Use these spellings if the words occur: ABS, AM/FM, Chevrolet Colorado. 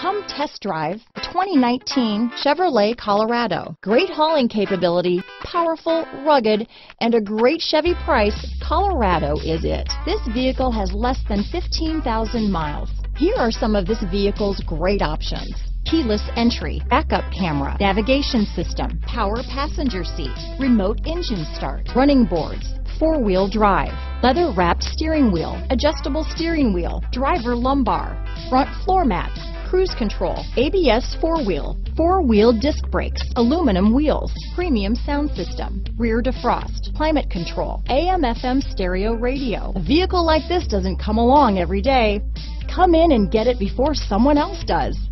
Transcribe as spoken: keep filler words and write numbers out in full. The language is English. Come test drive the twenty nineteen Chevrolet Colorado. Great hauling capability, powerful, rugged, and a great Chevy price. Colorado is it. This vehicle has less than fifteen thousand miles. Here are some of this vehicle's great options: keyless entry, backup camera, navigation system, power passenger seat, remote engine start, running boards, four-wheel drive, leather-wrapped steering wheel, adjustable steering wheel, driver lumbar, front floor mats, cruise control, A B S four-wheel, four-wheel disc brakes, aluminum wheels, premium sound system, rear defrost, climate control, A M F M stereo radio. A vehicle like this doesn't come along every day. Come in and get it before someone else does.